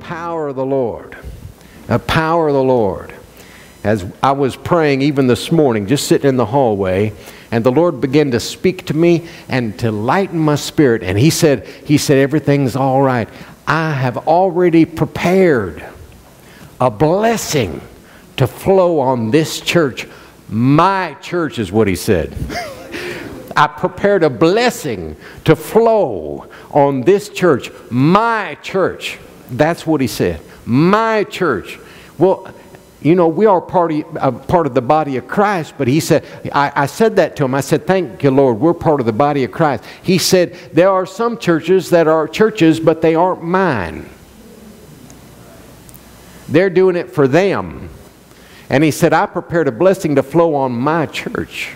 power of the Lord. The power of the Lord. As I was praying even this morning, just sitting in the hallway, and the Lord began to speak to me and to lighten my spirit. And He said, everything's all right. I have already prepared a blessing to flow on this church. My church is what He said. I prepared a blessing to flow on this church. My church. That's what He said. My church. Well, you know, we are part of the body of Christ, but He said, I said that to Him. I said, thank you, Lord, we're part of the body of Christ. He said, there are some churches that are churches, but they aren't mine. They're doing it for them. And He said, I prepared a blessing to flow on my church.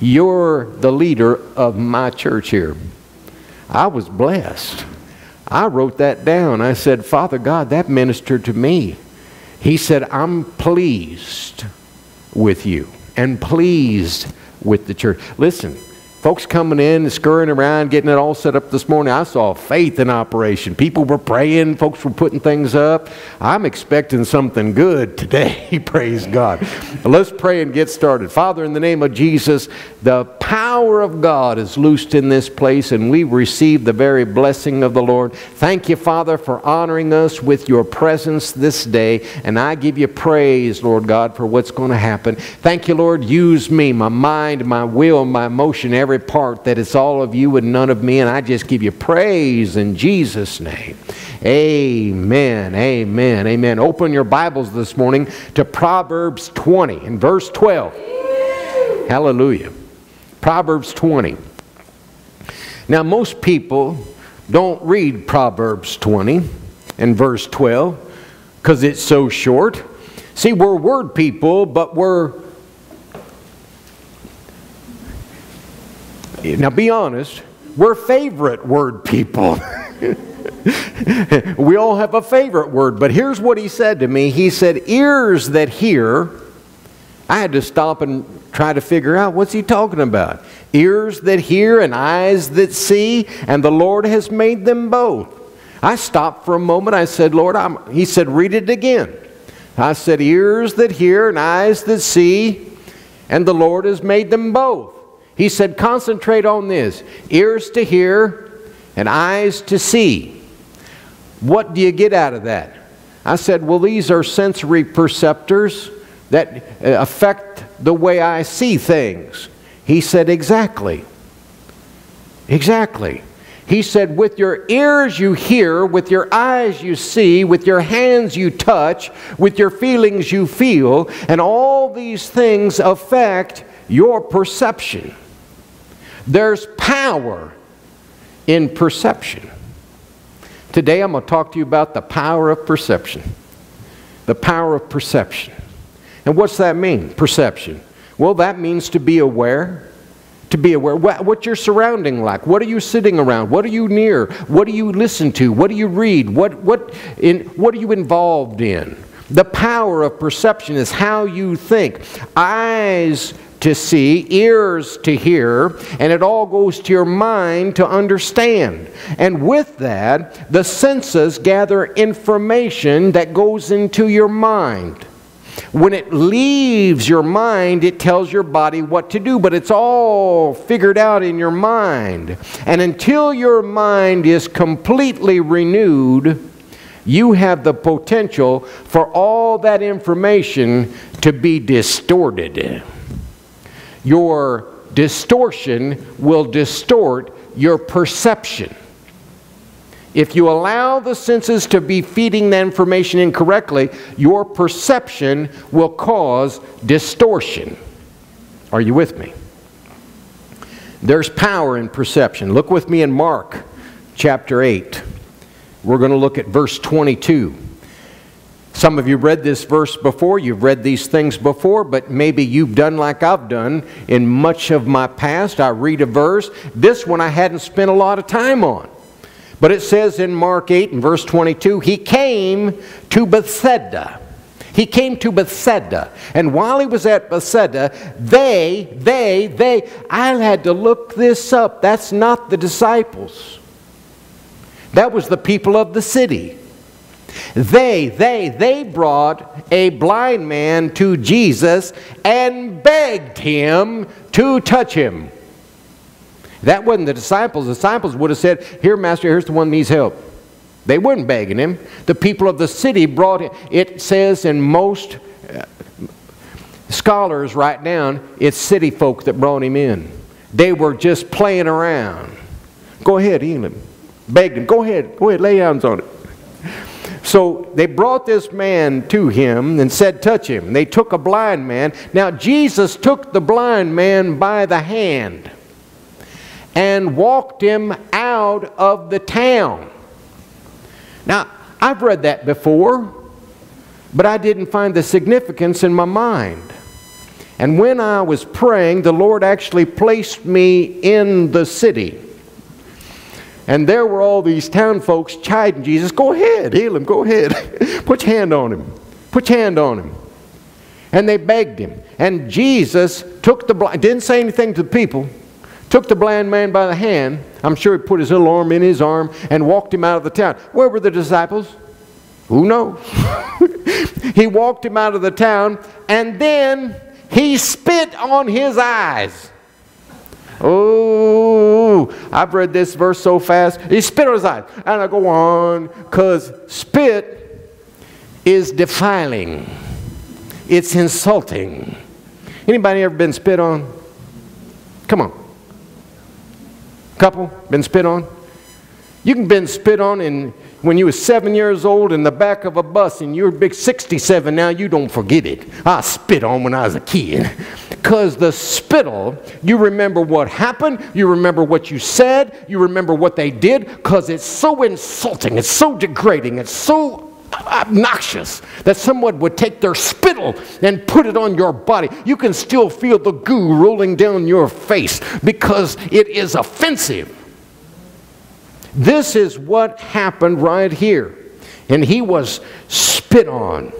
You're the leader of my church here. I was blessed. I wrote that down. I said, Father God, that ministered to me. He said, I'm pleased with you and pleased with the church. Listen, folks coming in and scurrying around, getting it all set up this morning. I saw faith in operation. People were praying. Folks were putting things up. I'm expecting something good today. Praise God. Let's pray and get started. Father, in the name of Jesus, the power of God is loosed in this place, and we receive the very blessing of the Lord. Thank you, Father, for honoring us with your presence this day, and I give you praise, Lord God, for what's going to happen. Thank you, Lord. Use me, my mind, my will, my emotion, every part, that it's all of you and none of me, and I just give you praise in Jesus' name. Amen, amen, amen. Open your Bibles this morning to Proverbs 20 and verse 12. Hallelujah. Proverbs 20. Now, most people don't read Proverbs 20 and verse 12 because it's so short. See, we're word people, but we're... Now, be honest, we're favorite word people. We all have a favorite word, but here's what he said to me. He said, ears that hear... I had to stop and try to figure out, what's he talking about? Ears that hear and eyes that see, and the Lord has made them both. I stopped for a moment. I said, Lord, He said, read it again. I said, ears that hear and eyes that see, and the Lord has made them both. He said, concentrate on this. Ears to hear and eyes to see. What do you get out of that? I said, well, these are sensory perceptors that affect the way I see things. He said, exactly. Exactly. He said, with your ears you hear, with your eyes you see, with your hands you touch, with your feelings you feel, and all these things affect your perception. There's power in perception. Today I'm going to talk to you about the power of perception. The power of perception. And what's that mean, perception? Well, that means to be aware. To be aware. What you're surrounding like. What are you sitting around? What are you near? What do you listen to? What do you read? What are you involved in? The power of perception is how you think. Eyes to see, ears to hear, and it all goes to your mind to understand. And with that, the senses gather information that goes into your mind. When it leaves your mind, it tells your body what to do, but it's all figured out in your mind. And until your mind is completely renewed, you have the potential for all that information to be distorted. Your distortion will distort your perception. If you allow the senses to be feeding that information incorrectly, your perception will cause distortion. Are you with me? There's power in perception. Look with me in Mark chapter 8. We're going to look at verse 22. Some of you read this verse before, you've read these things before, but maybe you've done like I've done in much of my past. I read a verse. This one I hadn't spent a lot of time on. But it says in Mark 8 and verse 22, he came to Bethsaida. He came to Bethsaida. And while he was at Bethsaida, I had to look this up. That's not the disciples. That was the people of the city. They brought a blind man to Jesus and begged him to touch him. That wasn't the disciples. The disciples would have said, "Here, Master, here's the one that needs help." They weren't begging him. The people of the city brought him. It says in most scholars write down, it's city folk that brought him in. They were just playing around. Go ahead, heal him. Begged him. Go ahead, lay hands on it. So they brought this man to him and said, touch him. They took a blind man. Now Jesus took the blind man by the hand and walked him out of the town. Now, I've read that before, but I didn't find the significance in my mind. And when I was praying, the Lord actually placed me in the city. And there were all these town folks chiding Jesus. Go ahead, heal him, go ahead. Put your hand on him. Put your hand on him. And they begged him. And Jesus took the blind, didn't say anything to the people, took the blind man by the hand. I'm sure he put his little arm in his arm and walked him out of the town. Where were the disciples? Who knows? He walked him out of the town, and then he spit on his eyes. Oh, I've read this verse so fast. He spit on his eyes. And I go on, because spit is defiling. It's insulting. Anybody ever been spit on? Come on. Couple been spit on? You can been spit on in, when you were 7 years old in the back of a bus, and you're big 67 now, you don't forget it. I spit on when I was a kid. Because the spittle, you remember what happened, you remember what you said, you remember what they did, because it's so insulting, it's so degrading, it's so obnoxious that someone would take their spittle and put it on your body. You can still feel the goo rolling down your face because it is offensive. This is what happened right here. And he was spit on.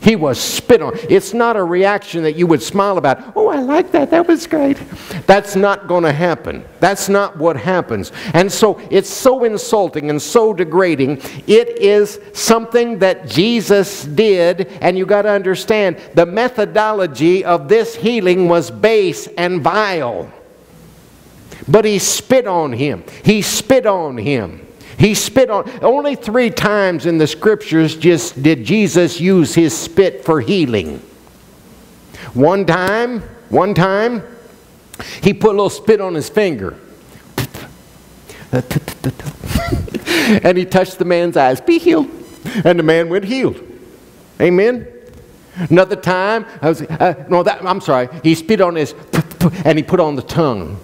He was spit on. It's not a reaction that you would smile about. Oh, I like that. That was great. That's not going to happen. That's not what happens. And so it's so insulting and so degrading. It is something that Jesus did. And you got to understand, the methodology of this healing was base and vile. But he spit on him. He spit on him. He spit on. Only 3 times in the scriptures just did Jesus use his spit for healing. One time, he put a little spit on his finger. And he touched the man's eyes. Be healed. And the man went healed. Amen? Another time, he spit on his, and he put on the tongue.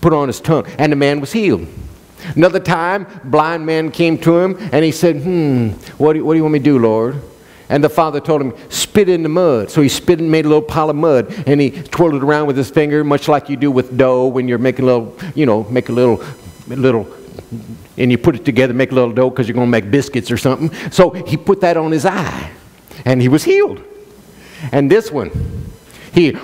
Put on his tongue, and the man was healed. Another time, blind man came to him, and he said, what do you want me to do, Lord? And the father told him, spit in the mud. So he spit and made a little pile of mud, and he twirled it around with his finger, much like you do with dough when you're making a little, you know, make a little, and you put it together, make a little dough because you're going to make biscuits or something. So he put that on his eye, and he was healed. And this one, he,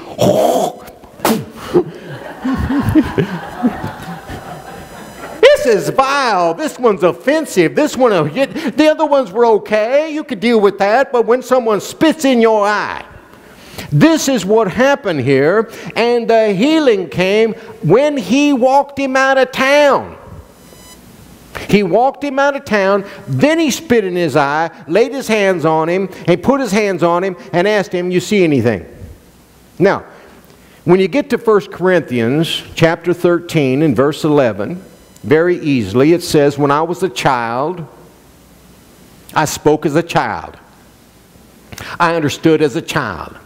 This is vile. This one's offensive. This one, the other ones were okay. You could deal with that. But when someone spits in your eye, this is what happened here. And the healing came when he walked him out of town. He walked him out of town. Then he spit in his eye, laid his hands on him, and put his hands on him and asked him, you see anything? Now, when you get to 1 Corinthians chapter 13 and verse 11, very easily it says, when I was a child, I spoke as a child. I understood as a child.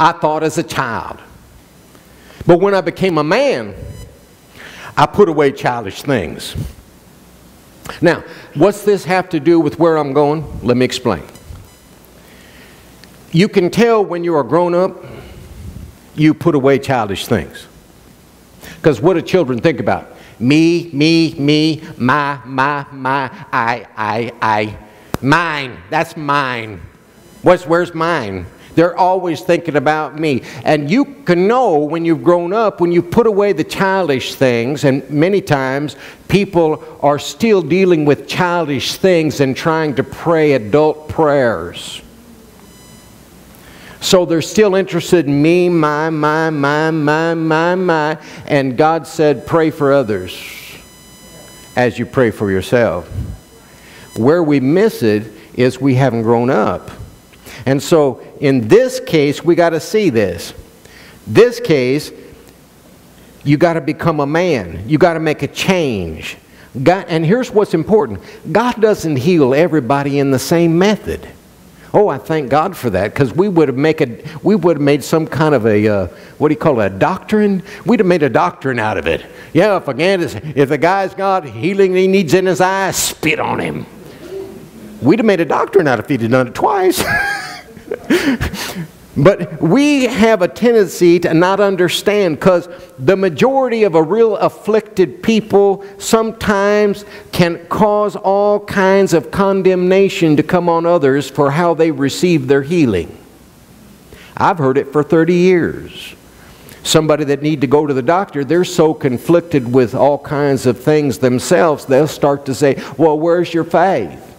I thought as a child. But when I became a man, I put away childish things. Now, what's this have to do with where I'm going? Let me explain. You can tell when you're a grown-up, you put away childish things. Because what do children think about? Me, me, me, my, I, mine. That's mine. Where's mine? They're always thinking about me. And you can know when you've grown up, when you put away the childish things, and many times people are still dealing with childish things and trying to pray adult prayers. So they're still interested in me, my. And God said, pray for others as you pray for yourself. Where we miss it is we haven't grown up. And so in this case, we got to see this. This case, you got to become a man. You got to make a change. God, and here's what's important. God doesn't heal everybody in the same method. Oh, I thank God for that, because we would have made some kind of a, what do you call it, a doctrine? We'd have made a doctrine out of it. Yeah, if the guy's got healing he needs in his eye, spit on him. We'd have made a doctrine out if he'd have done it twice. But we have a tendency to not understand, because the majority of a real afflicted people sometimes can cause all kinds of condemnation to come on others for how they receive their healing. I've heard it for 30 years. Somebody that need to go to the doctor, they're so conflicted with all kinds of things themselves, they'll start to say, well, where's your faith?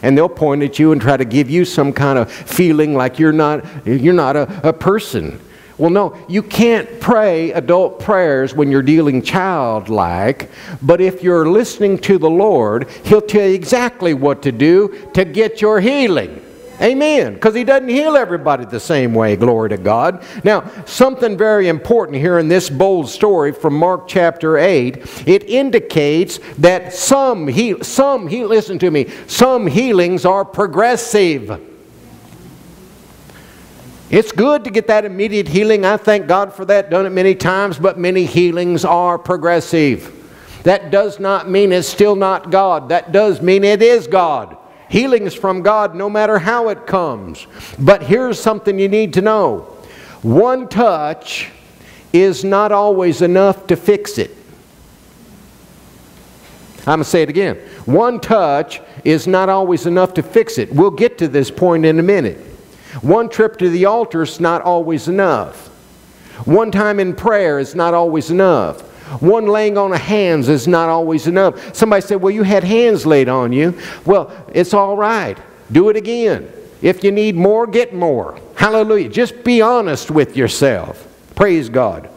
And they'll point at you and try to give you some kind of feeling like you're not a person. Well, no, you can't pray adult prayers when you're dealing childlike. But if you're listening to the Lord, He'll tell you exactly what to do to get your healing. Amen. Because He doesn't heal everybody the same way. Glory to God. Now, something very important here in this bold story from Mark chapter 8. It indicates that some healings are progressive. It's good to get that immediate healing. I thank God for that. Done it many times, but many healings are progressive. That does not mean it's still not God. That does mean it is God. Healing is from God no matter how it comes. But here's something you need to know. One touch is not always enough to fix it. I'm going to say it again. One touch is not always enough to fix it. We'll get to this point in a minute. One trip to the altar is not always enough. One time in prayer is not always enough. One laying on of hands is not always enough. Somebody said, well, you had hands laid on you. Well, it's all right. Do it again. If you need more, get more. Hallelujah. Just be honest with yourself. Praise God.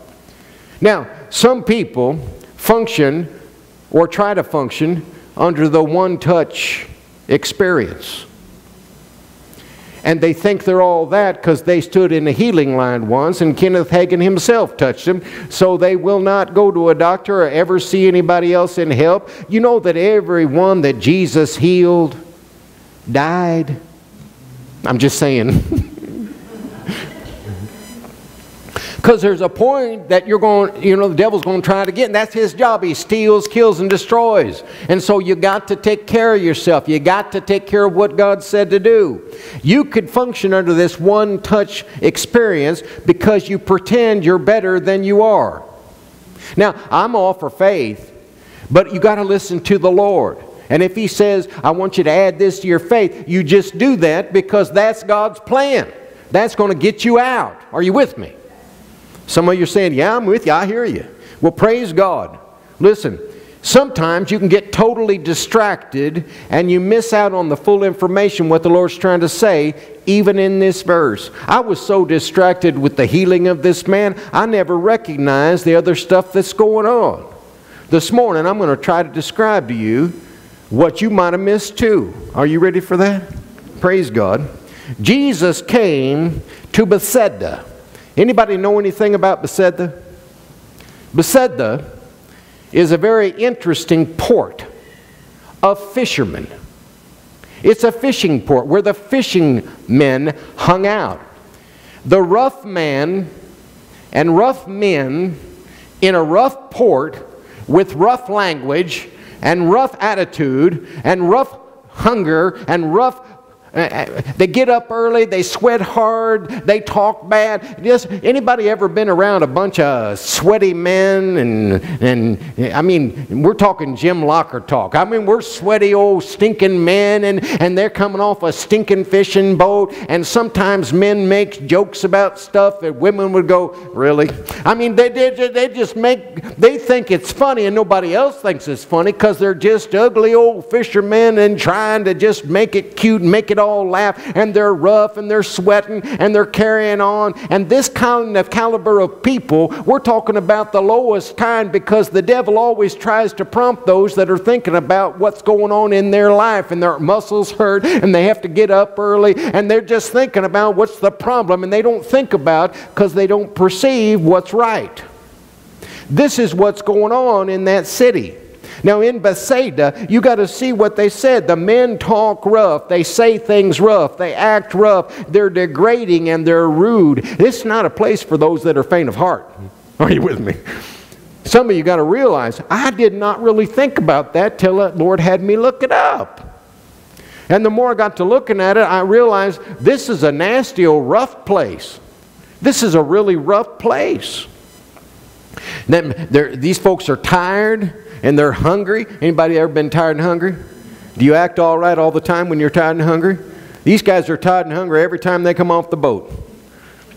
Now, some people function or try to function under the one-touch experience. And they think they're all that because they stood in a healing line once and Kenneth Hagin himself touched them. So they will not go to a doctor or ever see anybody else in help. You know that everyone that Jesus healed died? I'm just saying. Because there's a point that you're going, you know, the devil's going to try to get. And that's his job. He steals, kills, and destroys. And so you got to take care of yourself. You got to take care of what God said to do. You could function under this one-touch experience because you pretend you're better than you are. Now, I'm all for faith, but you got to listen to the Lord. And if He says, I want you to add this to your faith, you just do that because that's God's plan. That's going to get you out. Are you with me? Some of you are saying, yeah, I'm with you, I hear you. Well, praise God. Listen, sometimes you can get totally distracted and you miss out on the full information what the Lord's trying to say, even in this verse. I was so distracted with the healing of this man, I never recognized the other stuff that's going on. This morning, I'm going to try to describe to you what you might have missed too. Are you ready for that? Praise God. Jesus came to Bethsaida. Anybody know anything about Bethsaida? Bethsaida is a very interesting port of fishermen. It's a fishing port where the fishing men hung out. The rough man and rough men in a rough port with rough language and rough attitude and rough hunger and rough They get up early, they sweat hard, they talk bad. Just, anybody ever been around a bunch of sweaty men? And I mean, we're talking Jim Locker talk. I mean, we're sweaty old stinking men, and they're coming off a stinking fishing boat, and sometimes men make jokes about stuff that women would go, really? I mean, they think it's funny, and nobody else thinks it's funny because they're just ugly old fishermen and trying to just make it cute and make it all laugh, and they're rough and they're sweating and they're carrying on. And this kind of caliber of people, we're talking about the lowest kind, because the devil always tries to prompt those that are thinking about what's going on in their life, and their muscles hurt and they have to get up early, and they're just thinking about what's the problem, and they don't think about, because they don't perceive what's right. This is what's going on in that city. Now in Bethsaida, you got to see what they said. The men talk rough. They say things rough. They act rough. They're degrading and they're rude. This is not a place for those that are faint of heart. Are you with me? Some of you got to realize, I did not really think about that till the Lord had me look it up. And the more I got to looking at it, I realized this is a nasty old rough place. This is a really rough place. These folks are tired. And they're hungry. Anybody ever been tired and hungry? Do you act all right all the time when you're tired and hungry? These guys are tired and hungry every time they come off the boat.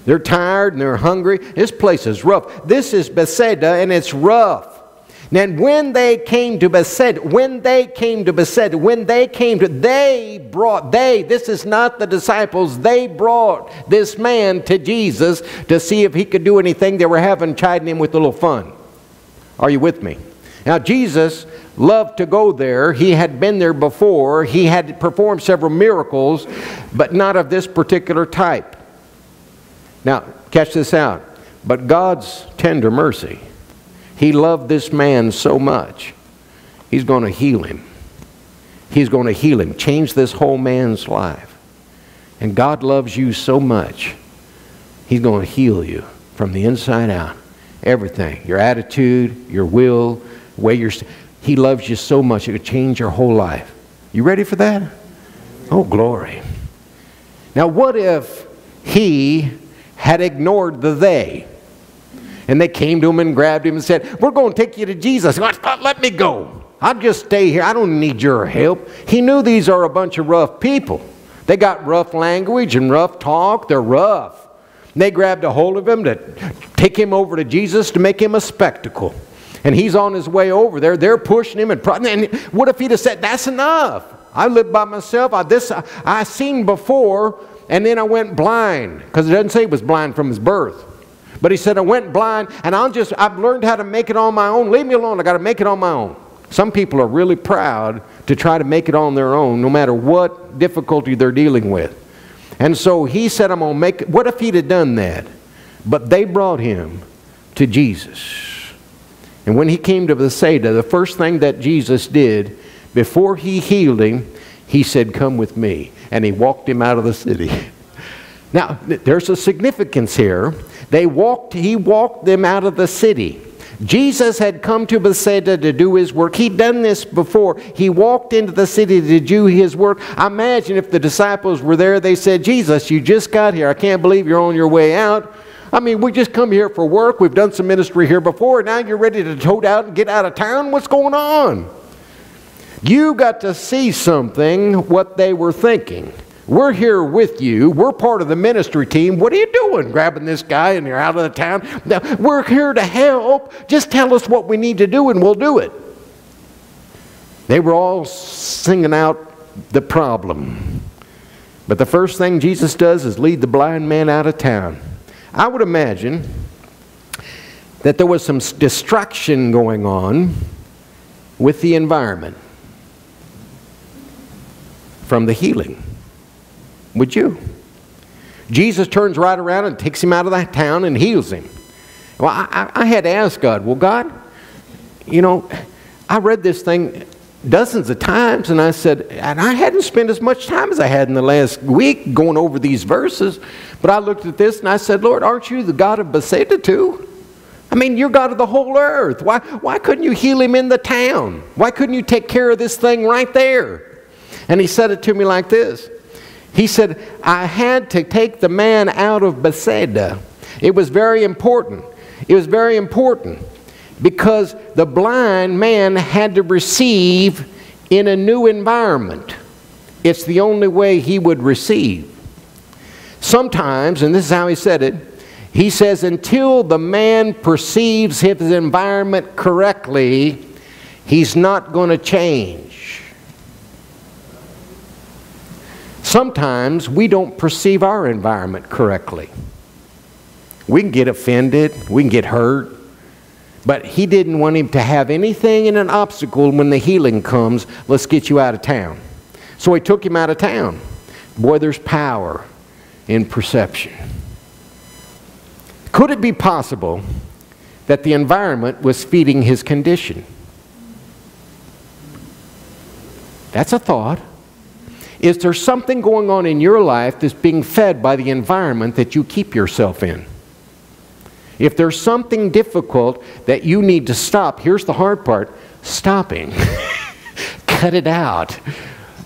They're tired and they're hungry. This place is rough. This is Bethsaida, and it's rough. And this is not the disciples, they brought this man to Jesus to see if he could do anything. They were having, chiding him with a little fun. Are you with me? Now, Jesus loved to go there. He had been there before. He had performed several miracles, but not of this particular type. Now, catch this out. But God's tender mercy, He loved this man so much, He's going to heal him. He's going to heal him, change this whole man's life. And God loves you so much, He's going to heal you from the inside out. Everything, your attitude, your will, way you're, He loves you so much it could change your whole life. You ready for that? Oh, glory. Now, what if he had ignored the they? And they came to him and grabbed him and said, we're going to take you to Jesus. Let me go. I'll just stay here. I don't need your help. He knew these are a bunch of rough people. They got rough language and rough talk. They're rough. They grabbed a hold of him to take him over to Jesus to make him a spectacle. And he's on his way over there. They're pushing him. And what if he'd have said, that's enough. I live by myself. I seen before, and then I went blind. Because it doesn't say he was blind from his birth. But he said, I went blind, and I've learned how to make it on my own. Leave me alone. I've got to make it on my own. Some people are really proud to try to make it on their own, no matter what difficulty they're dealing with. And so he said, I'm going to make it. What if he'd have done that? But they brought him to Jesus. And when he came to Bethsaida, the first thing that Jesus did, before he healed him, he said, come with me. And he walked him out of the city. Now, there's a significance here. He walked them out of the city. Jesus had come to Bethsaida to do his work. He'd done this before. He walked into the city to do his work. I imagine if the disciples were there, they said, Jesus, you just got here. I can't believe you're on your way out. I mean, we just come here for work. We've done some ministry here before. Now you're ready to tote out and get out of town. What's going on? You got to see something, what they were thinking. We're here with you. We're part of the ministry team. What are you doing grabbing this guy and you're out of the town? Now, we're here to help. Just tell us what we need to do and we'll do it. They were all singing out the problem. But the first thing Jesus does is lead the blind man out of town. I would imagine that there was some distraction going on with the environment from the healing. Would you? Jesus turns right around and takes him out of that town and heals him. Well, I had to ask God, well, God, you know, I read this thing dozens of times, and I said, and I hadn't spent as much time as I had in the last week going over these verses, but I looked at this and I said, Lord, aren't you the God of Bethsaida too? I mean, you're God of the whole earth. Why couldn't you heal him in the town? Why couldn't you take care of this thing right there? And he said it to me like this. He said, I had to take the man out of Bethsaida. It was very important. It was very important because the blind man had to receive in a new environment. It's the only way he would receive. Sometimes, and this is how he said it, he says, until the man perceives his environment correctly, he's not going to change. Sometimes we don't perceive our environment correctly. We can get offended, we can get hurt, but he didn't want him to have anything in an obstacle when the healing comes. Let's get you out of town. So he took him out of town. Boy, there's power in perception. Could it be possible that the environment was feeding his condition? That's a thought. Is there something going on in your life that's being fed by the environment that you keep yourself in? If there's something difficult that you need to stop, here's the hard part, stopping. Cut it out.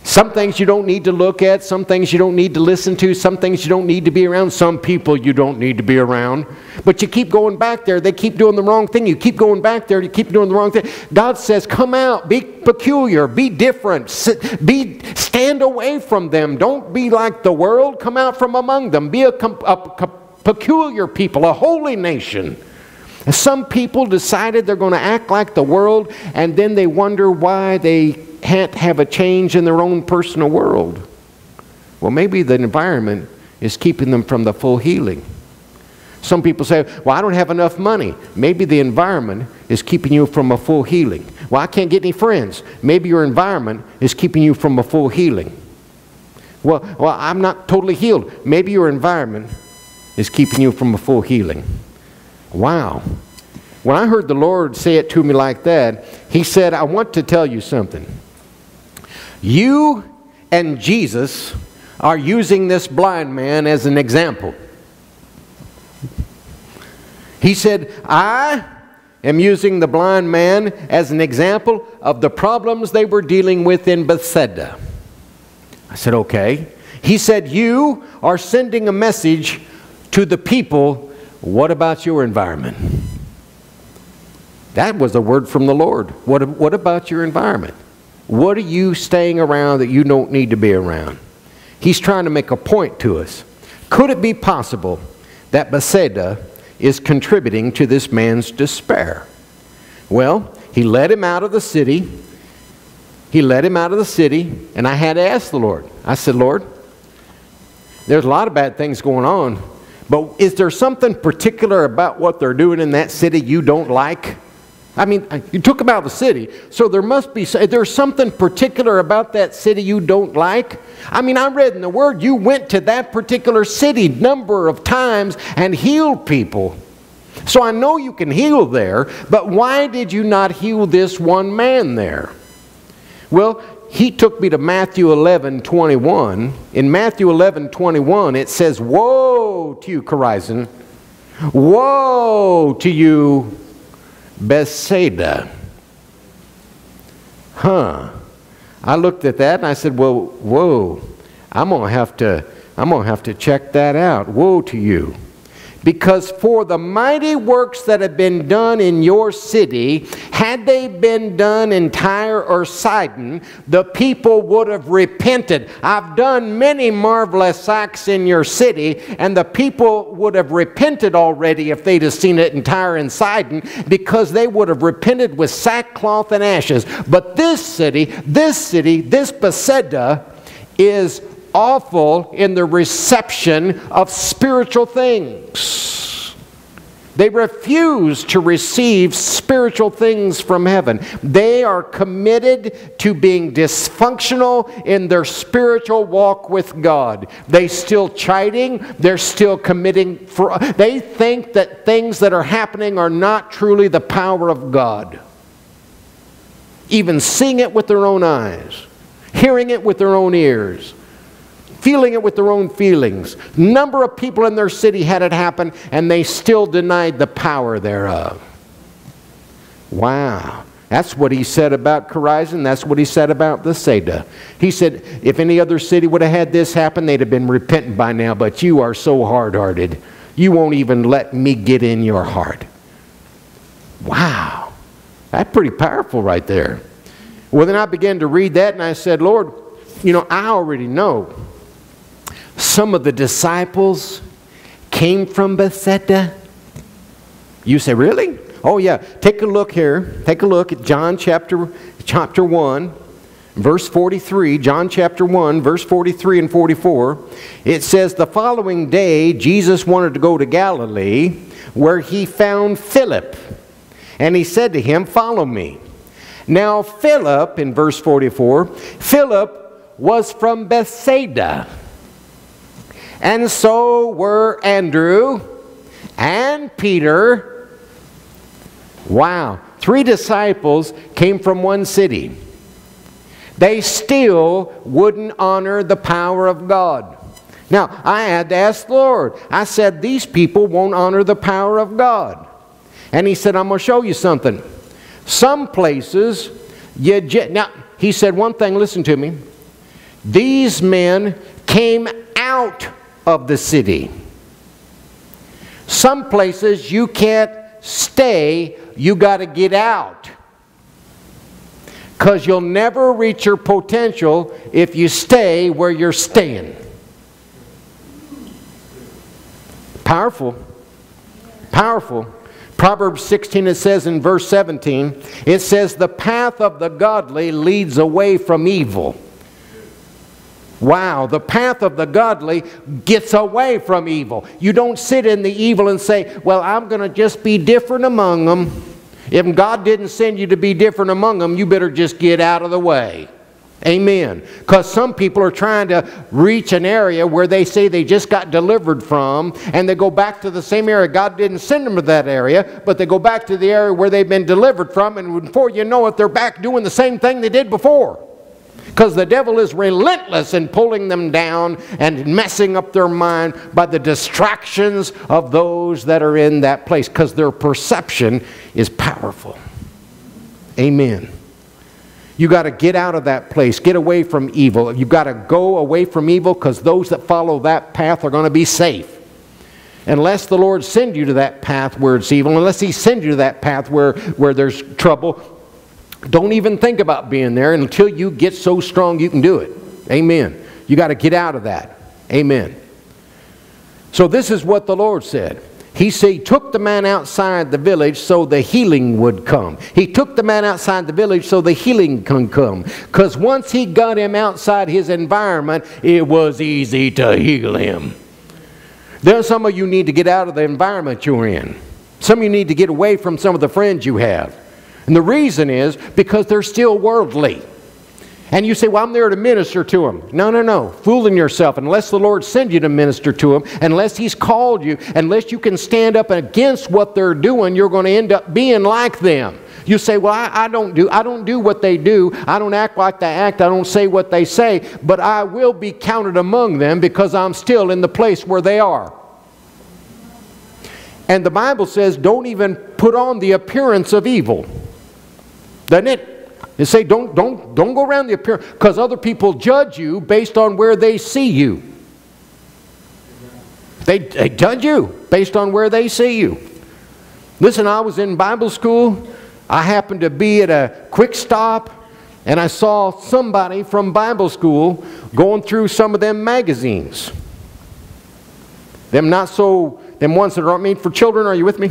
Some things you don't need to look at, some things you don't need to listen to, some things you don't need to be around, some people you don't need to be around. But you keep going back there, they keep doing the wrong thing, you keep going back there, you keep doing the wrong thing. God says, come out, be peculiar, be different, stand away from them, don't be like the world, come out from among them, be a peculiar people, a holy nation. Some people decided they're going to act like the world, and then they wonder why they can't have a change in their own personal world. Well, maybe the environment is keeping them from the full healing. Some people say, well, I don't have enough money. Maybe the environment is keeping you from a full healing. Well, I can't get any friends. Maybe your environment is keeping you from a full healing. Well, I'm not totally healed. Maybe your environment is keeping you from a full healing. Wow. When I heard the Lord say it to me like that, He said, I want to tell you something. You and Jesus are using this blind man as an example. He said, I am using the blind man as an example of the problems they were dealing with in Bethsaida. I said, okay. He said, you are sending a message to the people. What about your environment? That was a word from the Lord. What about your environment? What are you staying around that you don't need to be around? He's trying to make a point to us. Could it be possible that Bethsaida is contributing to this man's despair? Well, he led him out of the city. He led him out of the city, and I had to ask the Lord. I said, Lord, there's a lot of bad things going on, but is there something particular about what they're doing in that city you don't like? I mean, you took them out of the city, so there must be, there's something particular about that city you don't like. I mean, I read in the Word, you went to that particular city number of times and healed people. So I know you can heal there, but why did you not heal this one man there? Well, he took me to Matthew 11:21. In Matthew 11:21, it says, woe to you, Chorazin. Woe to you, Bethsaida. Huh. I looked at that and I said, well, whoa, I'm gonna have to check that out. Woe to you. Because for the mighty works that have been done in your city, had they been done in Tyre or Sidon, the people would have repented. I've done many marvelous acts in your city, and the people would have repented already if they'd have seen it in Tyre and Sidon, because they would have repented with sackcloth and ashes. But this Bethsaida, is awful in the reception of spiritual things. They refuse to receive spiritual things from heaven. They are committed to being dysfunctional in their spiritual walk with God. They're still chiding. They're still committing. They think that things that are happening are not truly the power of God. Even seeing it with their own eyes. Hearing it with their own ears. Feeling it with their own feelings. Number of people in their city had it happen, and they still denied the power thereof. Wow. That's what he said about Chorazin. That's what he said about Bethsaida. He said, if any other city would have had this happen, they'd have been repentant by now, but you are so hard-hearted. You won't even let me get in your heart. Wow. That's pretty powerful right there. Well, then I began to read that, and I said, Lord, you know, I already know some of the disciples came from Bethsaida. You say, really? Oh, yeah. Take a look here. Take a look at John chapter 1, verse 43. John chapter 1, verse 43 and 44. It says, the following day, Jesus wanted to go to Galilee, where he found Philip. And he said to him, follow me. Now, Philip, in verse 44, Philip was from Bethsaida. And so were Andrew and Peter. Wow. 3 disciples came from one city. They still wouldn't honor the power of God. Now, I had to ask the Lord. I said, these people won't honor the power of God. And he said, I'm going to show you something. Some places, now, he said one thing, listen to me. These men came out of the city. Some places you can't stay, you got to get out. Because you'll never reach your potential if you stay where you're staying. Powerful. Powerful. Proverbs 16, it says in verse 17, it says, the path of the godly leads away from evil. Wow, the path of the godly gets away from evil. You don't sit in the evil and say, well, I'm going to just be different among them. If God didn't send you to be different among them, you better just get out of the way. Amen. Because some people are trying to reach an area where they say they just got delivered from, and they go back to the same area. God didn't send them to that area, but they go back to the area where they've been delivered from, and before you know it, they're back doing the same thing they did before. Because the devil is relentless in pulling them down and messing up their mind by the distractions of those that are in that place, because their perception is powerful. Amen. You got to get out of that place. Get away from evil. You've got to go away from evil, because those that follow that path are going to be safe. Unless the Lord send you to that path where it's evil, unless he sends you to that path where there's trouble, don't even think about being there until you get so strong you can do it. Amen. You got to get out of that. Amen. So this is what the Lord said. He said, he took the man outside the village so the healing would come. He took the man outside the village so the healing can come. Because once he got him outside his environment, it was easy to heal him. There are some of you need to get out of the environment you're in. Some of you need to get away from some of the friends you have. And the reason is because they're still worldly. And you say, well, I'm there to minister to him. No, no, no. Fooling yourself. Unless the Lord sends you to minister to him, unless he's called you, unless you can stand up against what they're doing, you're going to end up being like them. You say, well, I don't do what they do. I don't act like they act. I don't say what they say. But I will be counted among them because I'm still in the place where they are. And the Bible says, don't even put on the appearance of evil. Doesn't it? You say, don't go around the appearance, because other people judge you based on where they see you. They judge you based on where they see you. Listen, I was in Bible school. I happened to be at a quick stop, and I saw somebody from Bible school going through some of them magazines. Them ones that aren't made for children, are you with me?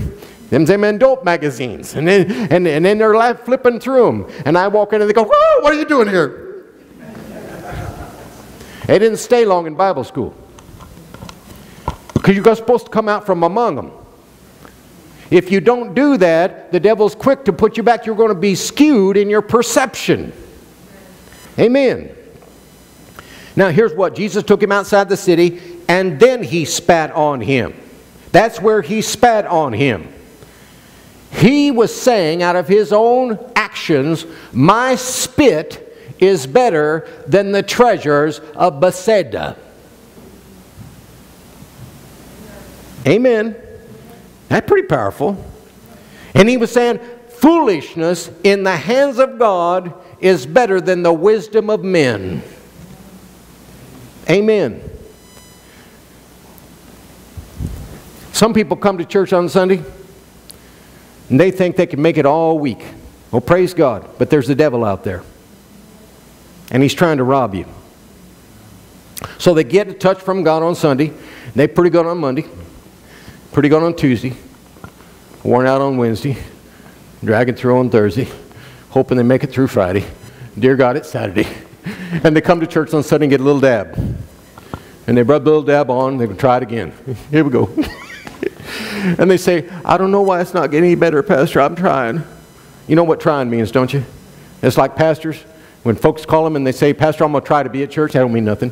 Them adult magazines. And then they're like flipping through them. And I walk in and they go, whoa, what are you doing here? They didn't stay long in Bible school. Because you're supposed to come out from among them. If you don't do that, the devil's quick to put you back. You're going to be skewed in your perception. Amen. Now here's what. Jesus took him outside the city, and then he spat on him. That's where he spat on him. He was saying out of his own actions, my spit is better than the treasures of Bethsaida. Amen. That's pretty powerful. And he was saying, foolishness in the hands of God is better than the wisdom of men. Amen. Some people come to church on Sunday and they think they can make it all week. Well, praise God, but there's the devil out there. And he's trying to rob you. So they get a touch from God on Sunday. They're pretty good on Monday. Pretty good on Tuesday. Worn out on Wednesday. Dragging through on Thursday. Hoping they make it through Friday. Dear God, it's Saturday. And they come to church on Sunday and get a little dab. And they rub the little dab on. They can try it again. Here we go. And they say, I don't know why it's not getting any better, Pastor. I'm trying. You know what trying means, don't you? It's like pastors. When folks call them and they say, Pastor, I'm going to try to be at church, that don't mean nothing.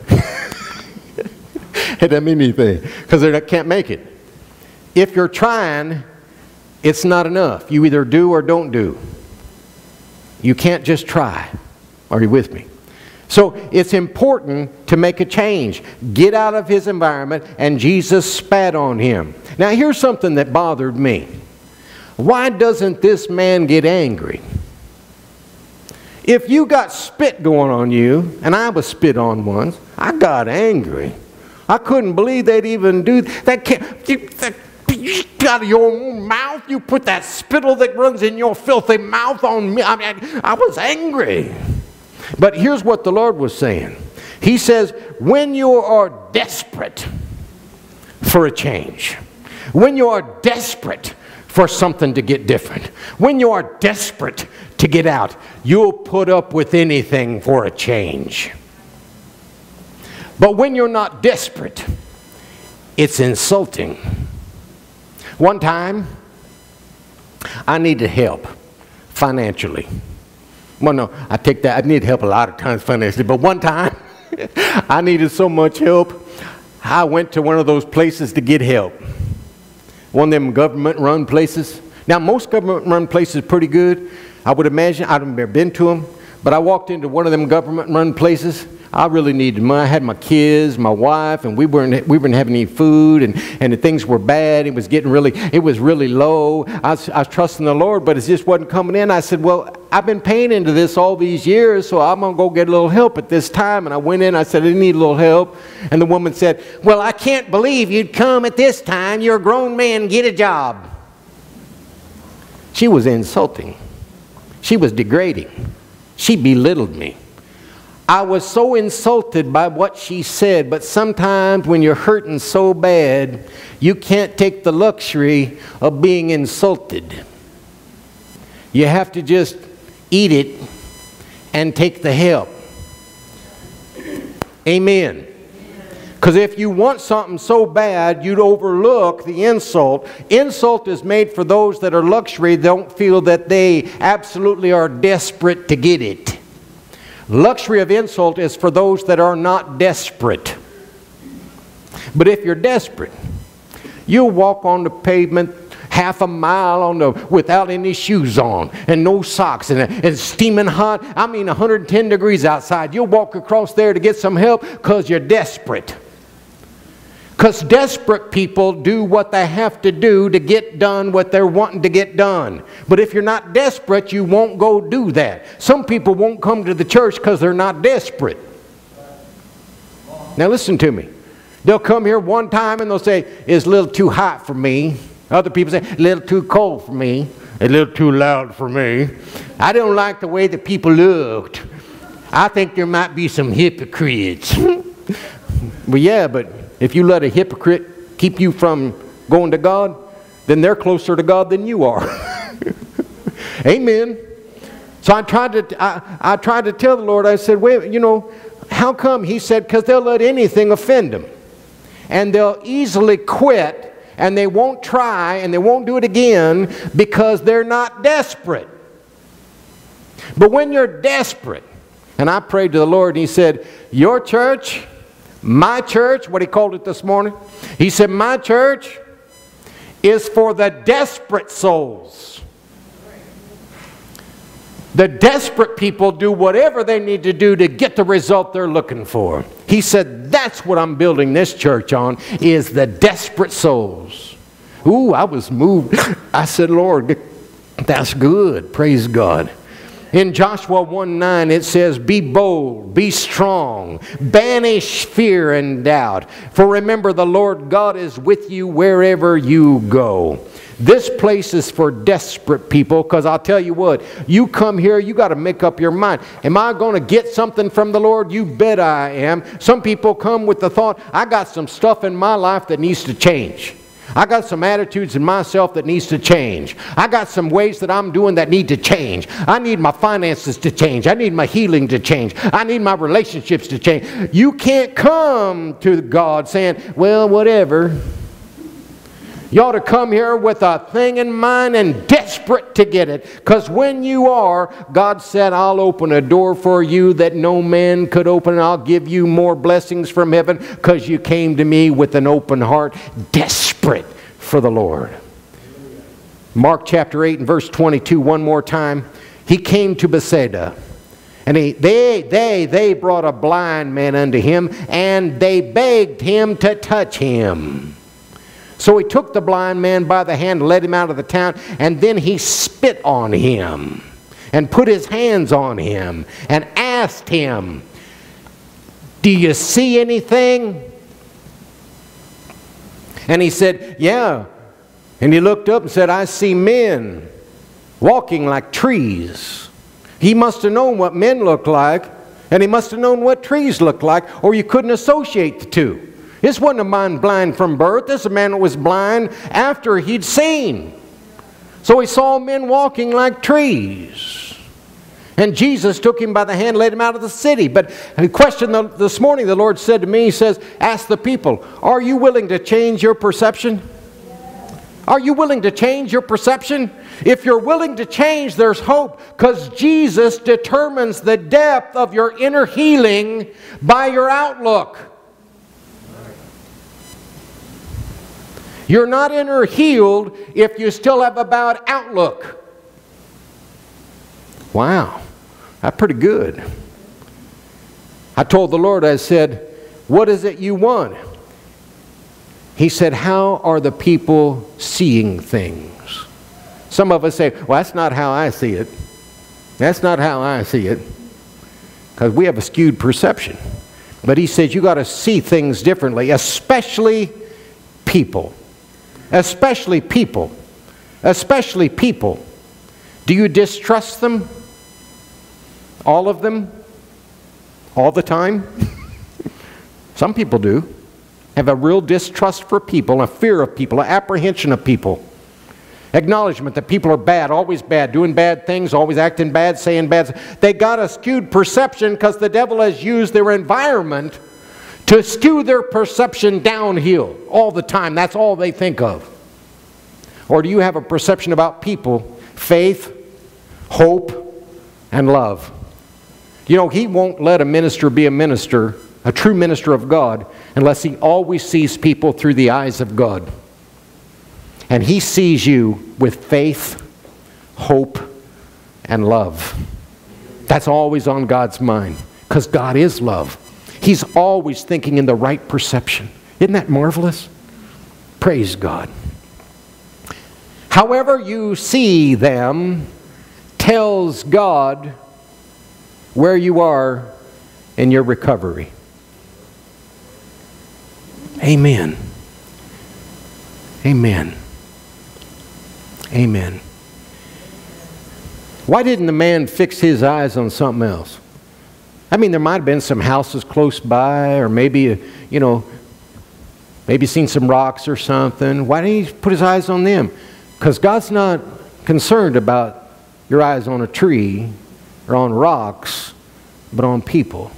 It doesn't mean anything because they can't make it. If you're trying, it's not enough. You either do or don't do. You can't just try. Are you with me? So it's important to make a change. Get out of his environment, and Jesus spat on him. Now here's something that bothered me. Why doesn't this man get angry? If you got spit going on you, and I was spit on once, I got angry. I couldn't believe they'd even do that. You out of your own mouth, you put that spittle that runs in your filthy mouth on me. I mean, I was angry. But here's what the Lord was saying. He says, when you are desperate for a change, when you are desperate for something to get different, when you are desperate to get out, you'll put up with anything for a change. But when you're not desperate, it's insulting. One time, I needed help financially. Well, no, I take that. I need help a lot of times financially, but one time, I needed so much help, I went to one of those places to get help. One of them government-run places. Now, most government-run places are pretty good. I would imagine, I've never been to them, but I walked into one of them government-run places. I really needed money. I had my kids, my wife, and we weren't having any food, and the things were bad. It was really low. I was trusting the Lord, but it just wasn't coming in. I said, well, I've been paying into this all these years, so I'm going to go get a little help at this time. And I went in, I said, I need a little help. And the woman said, well, I can't believe you'd come at this time. You're a grown man. Get a job. She was insulting. She was degrading. She belittled me. I was so insulted by what she said, but sometimes when you're hurting so bad, you can't take the luxury of being insulted. You have to just eat it and take the help. Amen. Because if you want something so bad, you'd overlook the insult. Insult is made for those that are luxury, don't feel that they absolutely are desperate to get it. Luxury of insult is for those that are not desperate. But if you're desperate, you'll walk on the pavement half a mile on the, without any shoes on and no socks, and steaming hot. I mean 110 degrees outside. You'll walk across there to get some help because you're desperate. Because desperate people do what they have to do to get done what they're wanting to get done. But if you're not desperate, you won't go do that. Some people won't come to the church because they're not desperate. Now listen to me. They'll come here one time and they'll say, it's a little too hot for me. Other people say, a little too cold for me. A little too loud for me. I don't like the way the people looked. I think there might be some hypocrites. Well, yeah, but if you let a hypocrite keep you from going to God, then they're closer to God than you are. Amen. So I tried to tell the Lord, I said, wait, you know, how come? He said, because they'll let anything offend them. And they'll easily quit, and they won't try, and they won't do it again because they're not desperate. But when you're desperate, and I prayed to the Lord, and he said, your church, my church, what he called it this morning, he said, my church is for the desperate souls. The desperate people do whatever they need to do to get the result they're looking for. He said, that's what I'm building this church on, is the desperate souls. Ooh, I was moved. I said, Lord, That's good. Praise God. In Joshua 1:9 it says, "Be bold, be strong, banish fear and doubt. For remember, the Lord God is with you wherever you go." This place is for desperate people, because I'll tell you what, you come here, you got to make up your mind. Am I going to get something from the Lord? You bet I am. Some people come with the thought, I got some stuff in my life that needs to change. I got some attitudes in myself that needs to change. I got some ways that I'm doing that need to change. I need my finances to change. I need my healing to change. I need my relationships to change. You can't come to God saying, well, whatever. You ought to come here with a thing in mind and desperate to get it. Because when you are, God said, I'll open a door for you that no man could open. And I'll give you more blessings from heaven because you came to me with an open heart, desperate for the Lord. Mark chapter 8 and verse 22, one more time. He came to Bethsaida. And they brought a blind man unto him, and they begged him to touch him. So he took the blind man by the hand, led him out of the town, and then he spit on him and put his hands on him and asked him, do you see anything? And he said, yeah. And he looked up and said, I see men walking like trees. He must have known what men look like, and he must have known what trees look like, or you couldn't associate the two. This wasn't a man blind from birth. This is a man that was blind after he'd seen. So he saw men walking like trees. And Jesus took him by the hand, led him out of the city. But the question this morning the Lord said to me, he says, ask the people, are you willing to change your perception? Are you willing to change your perception? If you're willing to change, there's hope, because Jesus determines the depth of your inner healing by your outlook. You're not inner healed if you still have a bad outlook. Wow, that's pretty good. I told the Lord, I said, what is it you want? He said, how are the people seeing things? Some of us say, well, that's not how I see it. That's not how I see it. Because we have a skewed perception. But he said, you got to see things differently, especially people. Especially people. Especially people. Do you distrust them? All of them? All the time? Some people do. Have a real distrust for people, a fear of people, an apprehension of people. Acknowledgement that people are bad, always bad, doing bad things, always acting bad, saying bad. They got a skewed perception because the devil has used their environment to skew their perception downhill all the time. That's all they think of. Or do you have a perception about people, faith, hope, and love? You know, he won't let a minister be a minister, a true minister of God, unless he always sees people through the eyes of God. And he sees you with faith, hope, and love. That's always on God's mind, because God is love. He's always thinking in the right perception. Isn't that marvelous? Praise God. However you see them tells God where you are in your recovery. Amen. Amen. Amen. Why didn't the man fix his eyes on something else? I mean, there might have been some houses close by, or maybe, you know, maybe seen some rocks or something. Why didn't he put his eyes on them? Because God's not concerned about your eyes on a tree or on rocks, but on people.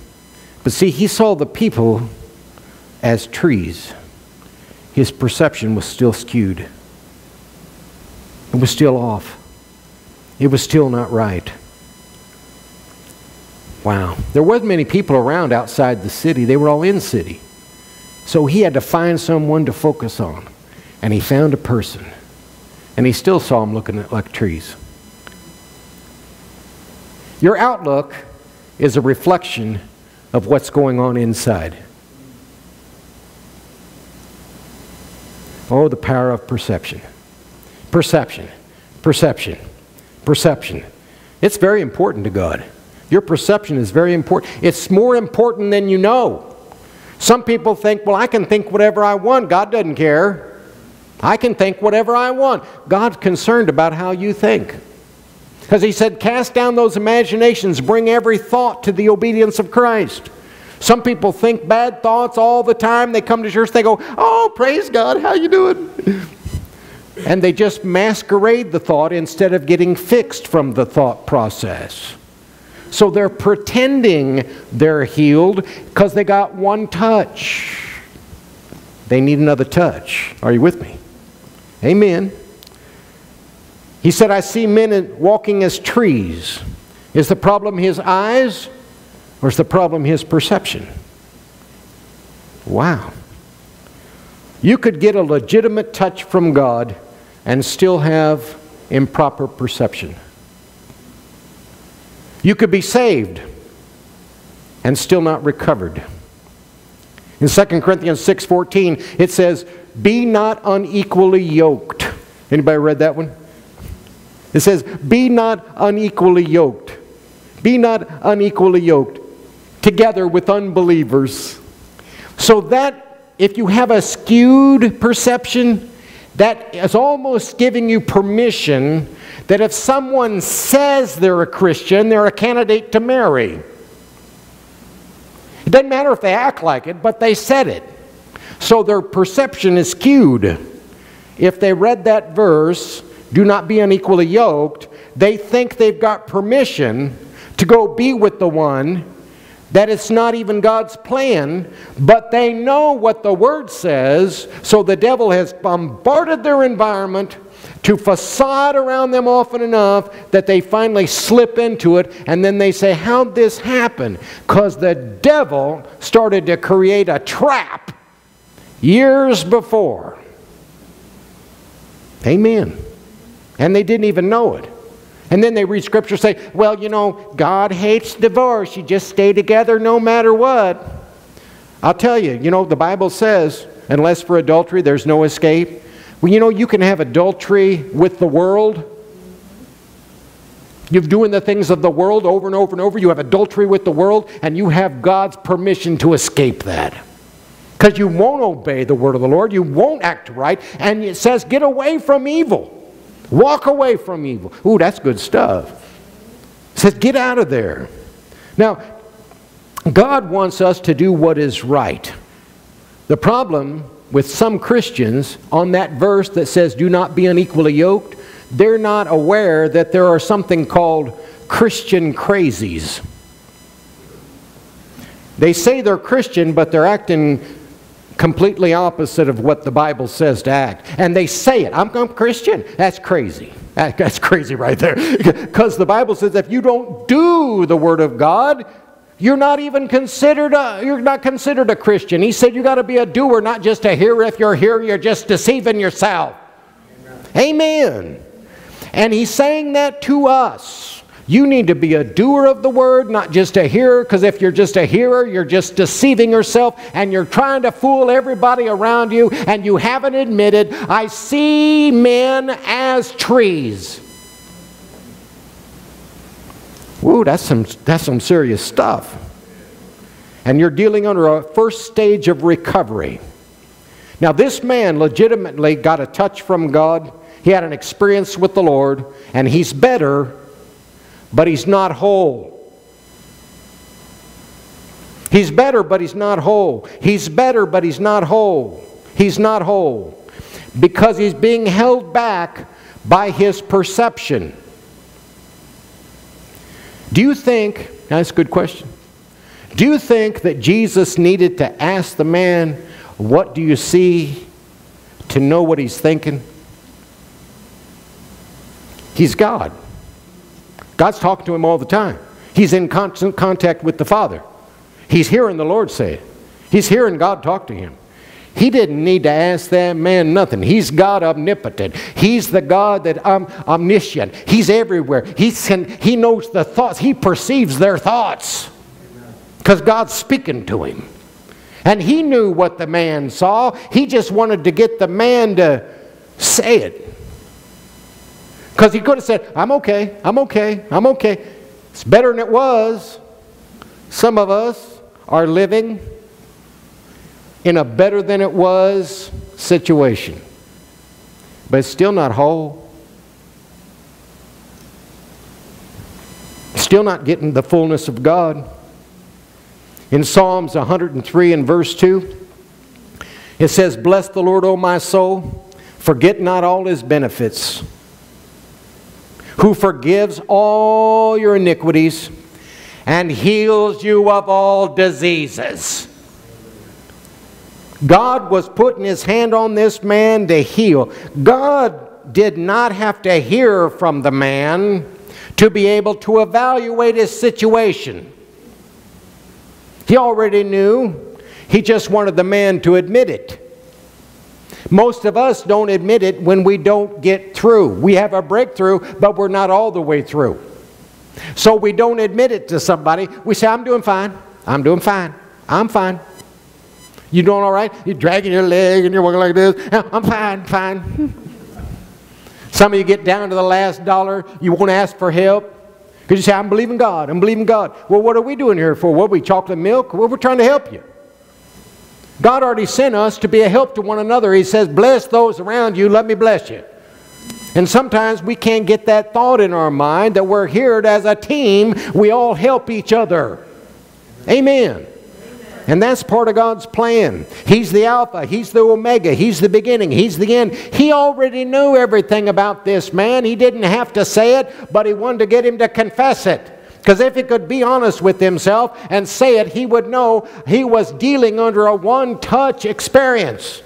But see, he saw the people as trees. His perception was still skewed. It was still off. It was still not right. Wow. There wasn't many people around outside the city. They were all in city. So he had to find someone to focus on. And he found a person. And he still saw him looking at like trees. Your outlook is a reflection of what's going on inside. Oh, the power of perception. Perception. Perception. Perception. It's very important to God. Your perception is very important. It's more important than you know. Some people think, well, I can think whatever I want. God doesn't care. I can think whatever I want. God's concerned about how you think. Because he said, cast down those imaginations, bring every thought to the obedience of Christ. Some people think bad thoughts all the time. They come to church, they go, oh, praise God, how you doing? And they just masquerade the thought instead of getting fixed from the thought process. So they're pretending they're healed because they got one touch. They need another touch. Are you with me? Amen. He said, I see men walking as trees. Is the problem his eyes or is the problem his perception? Wow. You could get a legitimate touch from God and still have improper perception. You could be saved and still not recovered. In 2 Corinthians 6:14, it says, be not unequally yoked. Anybody read that one? It says, be not unequally yoked. Be not unequally yoked together with unbelievers. So that, if you have a skewed perception, that is almost giving you permission that if someone says they're a Christian, they're a candidate to marry. It doesn't matter if they act like it, but they said it. So their perception is skewed. If they read that verse, do not be unequally yoked, they think they've got permission to go be with the one that it's not even God's plan, but they know what the Word says, so the devil has bombarded their environment to facade around them often enough that they finally slip into it, and then they say, how'd this happen? Because the devil started to create a trap years before. Amen. And they didn't even know it. And then they read Scripture and say, well, you know, God hates divorce. You just stay together no matter what. I'll tell you, you know, the Bible says, unless for adultery, there's no escape. Well, you know, you can have adultery with the world. You're doing the things of the world over and over and over. You have adultery with the world, and you have God's permission to escape that. Because you won't obey the word of the Lord. You won't act right. And it says, get away from evil. Walk away from evil. Ooh, that's good stuff. It says, get out of there. Now, God wants us to do what is right. The problem with some Christians on that verse that says, do not be unequally yoked, they're not aware that there are something called Christian crazies. They say they're Christian, but they're acting completely opposite of what the Bible says to act. And they say it. I'm Christian. That's crazy. That's crazy right there. Because the Bible says if you don't do the Word of God, you're not even considered a Christian. He said you got to be a doer, not just a hearer. If you're a hearer, you're just deceiving yourself. Amen. Amen. And he's saying that to us. You need to be a doer of the Word, not just a hearer, because if you're just a hearer, you're just deceiving yourself and you're trying to fool everybody around you and you haven't admitted, I see men as trees. Whoa, that's some serious stuff. And you're dealing under a first stage of recovery. Now this man legitimately got a touch from God. He had an experience with the Lord and he's better, but he's not whole. He's better, but he's not whole. He's better, but he's not whole. He's not whole. Because he's being held back by his perception. Do you think, now that's a good question, do you think that Jesus needed to ask the man, what do you see, to know what he's thinking? He's God. God's talking to him all the time. He's in constant contact with the Father. He's hearing the Lord say it. He's hearing God talk to him. He didn't need to ask that man nothing. He's God omnipotent. He's the God that omniscient. He's everywhere. He knows the thoughts. He perceives their thoughts. Because God's speaking to him. And he knew what the man saw. He just wanted to get the man to say it. Because he could have said, I'm okay, I'm okay, I'm okay. It's better than it was. Some of us are living in a better than it was situation. But it's still not whole. Still not getting the fullness of God. In Psalms 103 and verse 2, it says, Bless the Lord, O my soul, forget not all his benefits, who forgives all your iniquities and heals you of all diseases. God was putting his hand on this man to heal. God did not have to hear from the man to be able to evaluate his situation. He already knew. He just wanted the man to admit it. Most of us don't admit it when we don't get through. We have a breakthrough, but we're not all the way through. So we don't admit it to somebody. We say, I'm doing fine. I'm doing fine. I'm fine. You doing all right? You're dragging your leg and you're walking like this. I'm fine, fine. Some of you get down to the last dollar. You won't ask for help. Because you say, I'm believing God. I'm believing God. Well, what are we doing here for? What are we, chocolate milk? Well, we're trying to help you. God already sent us to be a help to one another. He says, bless those around you. Let me bless you. And sometimes we can't get that thought in our mind that we're here as a team. We all help each other. Amen. Amen. And that's part of God's plan. He's the Alpha. He's the Omega. He's the beginning. He's the end. He already knew everything about this man. He didn't have to say it, but he wanted to get him to confess it. Because if he could be honest with himself and say it, he would know he was dealing under a one-touch experience.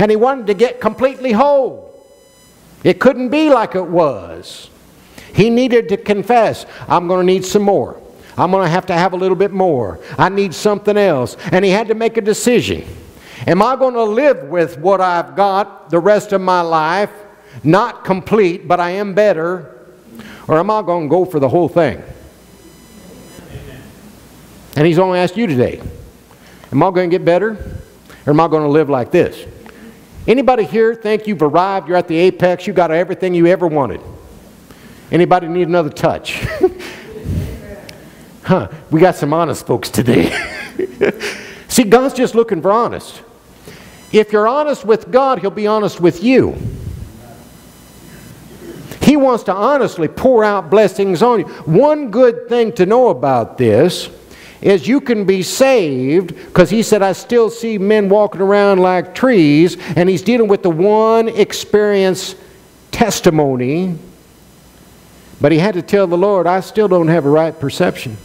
And he wanted to get completely whole. It couldn't be like it was. He needed to confess, I'm going to need some more. I'm going to have a little bit more. I need something else. And he had to make a decision. Am I going to live with what I've got the rest of my life? Not complete, but I am better. Or am I going to go for the whole thing? And he's only asked you today, am I going to get better or am I going to live like this? Anybody here think you've arrived, you're at the apex, you got everything you ever wanted? Anybody need another touch? Huh, we got some honest folks today. See, God's just looking for honest. If you're honest with God, he'll be honest with you. He wants to honestly pour out blessings on you. One good thing to know about this is you can be saved, because he said, I still see men walking around like trees, and he's dealing with the one experience testimony. But he had to tell the Lord, I still don't have a right perception.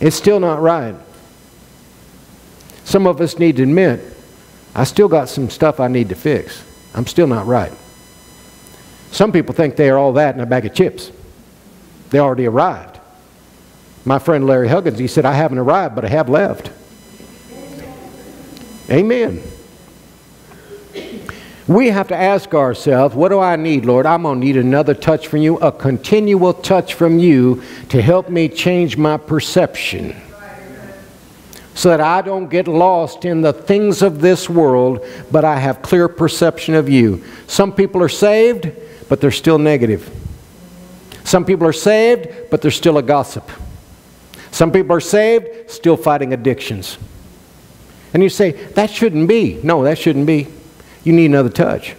It's still not right. Some of us need to admit, I still got some stuff I need to fix. I'm still not right. Some people think they are all that in a bag of chips. They already arrived. My friend Larry Huggins, he said, I haven't arrived, but I have left. Amen. We have to ask ourselves, what do I need, Lord? I'm going to need another touch from you, a continual touch from you to help me change my perception so that I don't get lost in the things of this world, but I have clear perception of you. Some people are saved, but they're still negative. Some people are saved, but they're still a gossip. Some people are saved, still fighting addictions. And you say, that shouldn't be. No, that shouldn't be. You need another touch.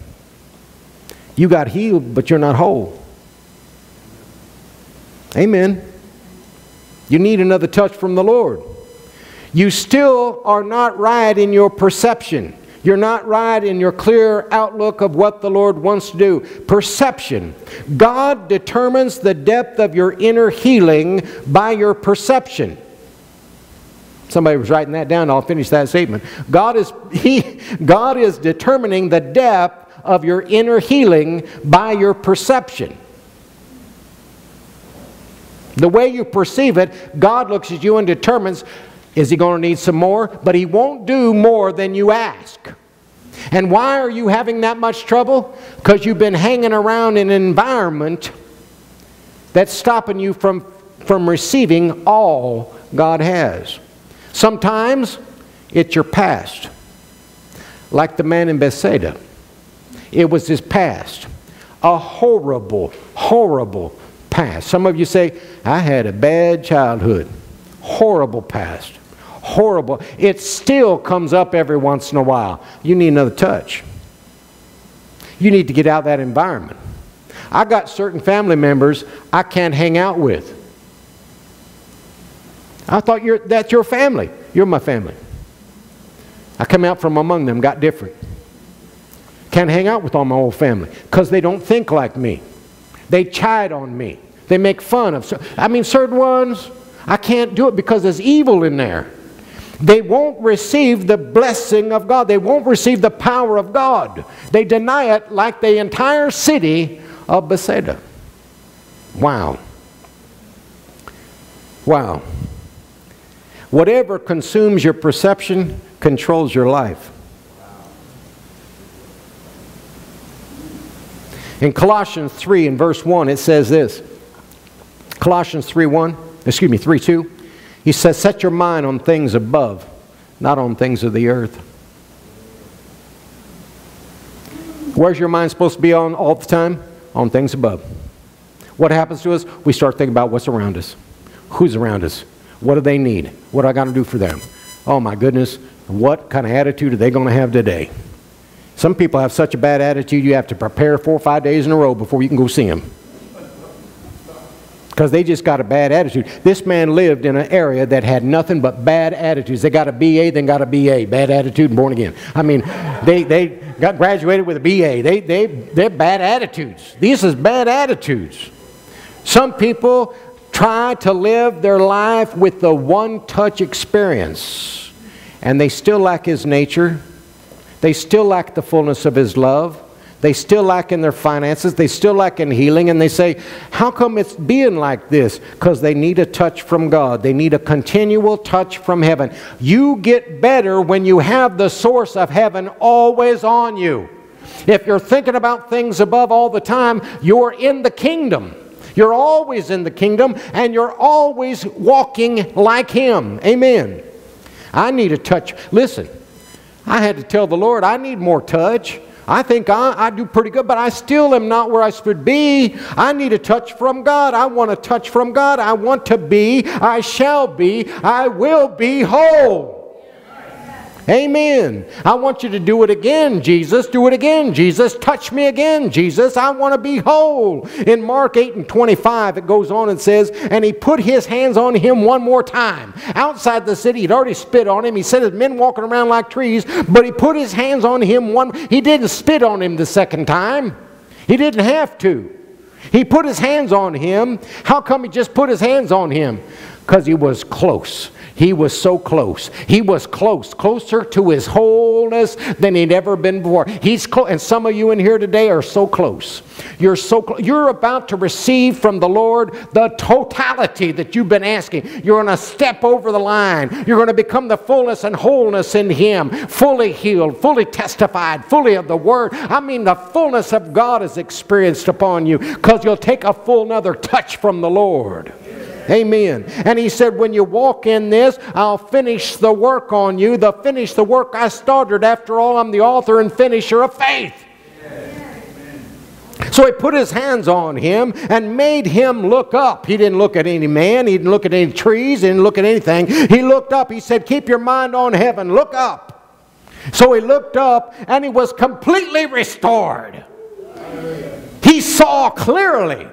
You got healed, but you're not whole. Amen. You need another touch from the Lord. You still are not right in your perception. You're not right in your clear outlook of what the Lord wants to do. Perception. God determines the depth of your inner healing by your perception. Somebody was writing that down. I'll finish that statement. God is determining the depth of your inner healing by your perception. The way you perceive it, God looks at you and determines, is he going to need some more? But he won't do more than you ask. And why are you having that much trouble? Because you've been hanging around in an environment that's stopping you from receiving all God has. Sometimes it's your past. Like the man in Bethsaida. It was his past. A horrible, horrible past. Some of you say, I had a bad childhood. Horrible past. Horrible. It still comes up every once in a while. You need another touch. You need to get out of that environment. I got certain family members I can't hang out with. I thought that's your family. You're my family. I come out from among them, got different. Can't hang out with all my old family because they don't think like me. They chide on me. They make fun of. I mean, certain ones, I can't do it because there's evil in there. They won't receive the blessing of God. They won't receive the power of God. They deny it like the entire city of Bethsaida. Wow. Wow. Whatever consumes your perception controls your life. In Colossians 3 and verse 1, it says this. Colossians 3:2. He says, set your mind on things above, not on things of the earth. Where's your mind supposed to be on all the time? On things above. What happens to us? We start thinking about what's around us. Who's around us? What do they need? What do I got to do for them? Oh my goodness, what kind of attitude are they going to have today? Some people have such a bad attitude you have to prepare 4 or 5 days in a row before you can go see them. Because they just got a bad attitude. This man lived in an area that had nothing but bad attitudes. They got a BA, then got a BA. Bad attitude, born again. I mean, they got graduated with a BA. They're bad attitudes. These is bad attitudes. Some people try to live their life with the one-touch experience. And they still lack His nature. They still lack the fullness of His love. They still lack in their finances. They still lack in healing. And they say, how come it's being like this? Because they need a touch from God. They need a continual touch from heaven. You get better when you have the source of heaven always on you. If you're thinking about things above all the time, you're in the kingdom. You're always in the kingdom. And you're always walking like Him. Amen. I need a touch. Listen. I had to tell the Lord, I need more touch. I think I do pretty good, but I still am not where I should be. I need a touch from God. I want a touch from God. I want to be. I shall be. I will be whole. Amen. I want you to do it again, Jesus. Do it again, Jesus. Touch me again, Jesus. I want to be whole. In Mark 8:25, it goes on and says, and he put his hands on him one more time. Outside the city, he'd already spit on him. He said his men walking around like trees, but he put his hands on him one. He didn't spit on him the second time. He didn't have to. He put his hands on him. How come he just put his hands on him? Because he was close. He was so close. He was close. Closer to His wholeness than he'd ever been before. He's close. And some of you in here today are so close. You're so close. You're about to receive from the Lord the totality that you've been asking. You're going to step over the line. You're going to become the fullness and wholeness in Him. Fully healed. Fully testified. Fully of the Word. I mean, the fullness of God is experienced upon you. Because you'll take a full another touch from the Lord. Amen. And he said, when you walk in this, I'll finish the work on you. Finish the work I started. After all, I'm the author and finisher of faith. Yes. So he put his hands on him and made him look up. He didn't look at any man. He didn't look at any trees. He didn't look at anything. He looked up. He said, keep your mind on heaven. Look up. So he looked up and he was completely restored. He saw clearly.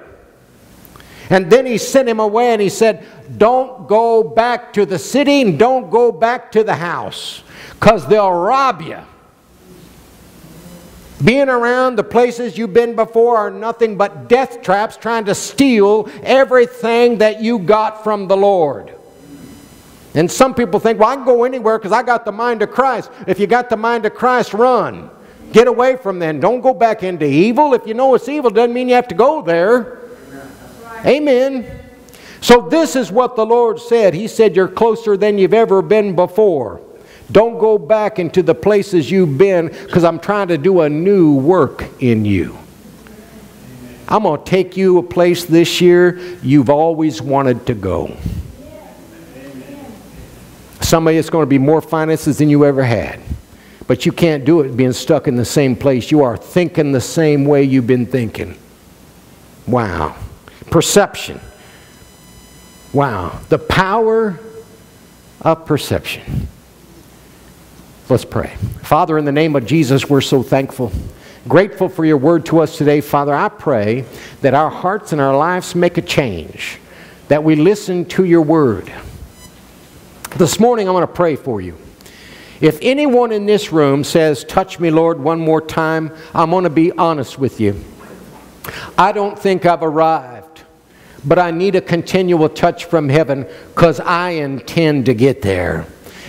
And then he sent him away and he said, don't go back to the city and don't go back to the house because they'll rob you. Being around the places you've been before are nothing but death traps trying to steal everything that you got from the Lord. And some people think, well, I can go anywhere because I got the mind of Christ. If you got the mind of Christ, run. Get away from them. Don't go back into evil. If you know it's evil, doesn't mean you have to go there. Amen. So this is what the Lord said. He said, you're closer than you've ever been before. Don't go back into the places you've been because I'm trying to do a new work in you. I'm going to take you a place this year you've always wanted to go. Some of you, it's going to be more finances than you ever had. But you can't do it being stuck in the same place. You are thinking the same way you've been thinking. Wow. Perception. Wow. The power of perception. Let's pray. Father, in the name of Jesus, we're so thankful. Grateful for your word to us today. Father, I pray that our hearts and our lives make a change. That we listen to your word. This morning, I want to pray for you. If anyone in this room says, "Touch me, Lord, one more time," I'm going to be honest with you. I don't think I've arrived, but I need a continual touch from heaven because I intend to get there.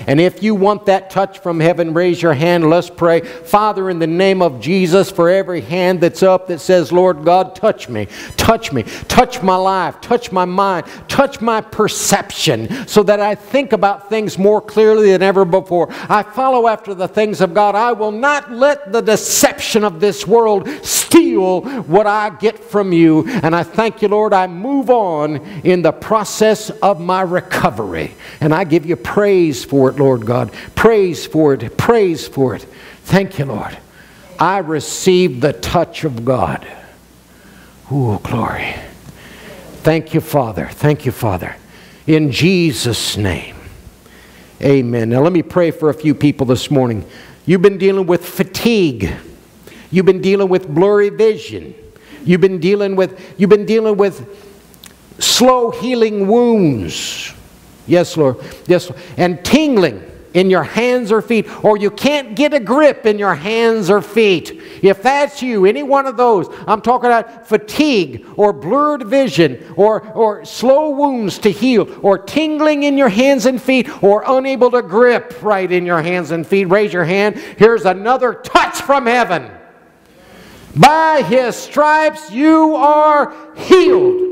And if you want that touch from heaven, raise your hand. Let's pray. Father, in the name of Jesus, for every hand that's up that says, "Lord God, touch me. Touch me. Touch my life. Touch my mind. Touch my perception so that I think about things more clearly than ever before. I follow after the things of God. I will not let the deception of this world steal what I get from you. And I thank you, Lord. I move on in the process of my recovery. And I give you praise for it. Lord God, praise for it, praise for it. Thank you, Lord. I received the touch of God. Oh, glory. Thank you, Father. Thank you, Father. In Jesus' name, amen. Now, let me pray for a few people this morning. You've been dealing with fatigue. You've been dealing with blurry vision. You've been dealing with slow healing wounds. Yes, Lord. Yes, Lord. And tingling in your hands or feet, or you can't get a grip in your hands or feet. If that's you, any one of those, I'm talking about fatigue or blurred vision or slow wounds to heal or tingling in your hands and feet or unable to grip right in your hands and feet. Raise your hand. Here's another touch from heaven. By His stripes you are healed.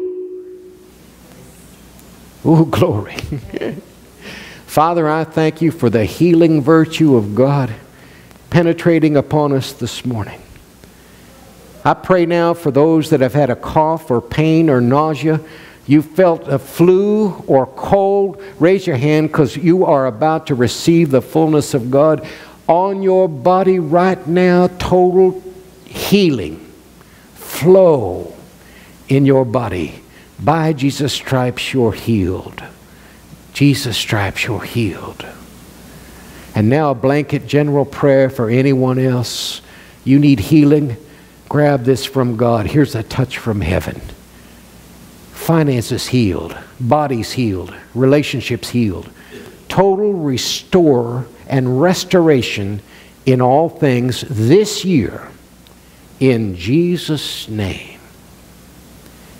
Oh, glory. Father, I thank you for the healing virtue of God penetrating upon us this morning. I pray now for those that have had a cough or pain or nausea. You felt a flu or cold. Raise your hand because you are about to receive the fullness of God on your body right now. Total healing. Flow in your body. By Jesus' stripes you're healed. Jesus' stripes you're healed. And now a blanket general prayer for anyone else. You need healing? Grab this from God. Here's a touch from heaven. Finances healed. Bodies healed. Relationships healed. Total restore and restoration in all things this year. In Jesus' name.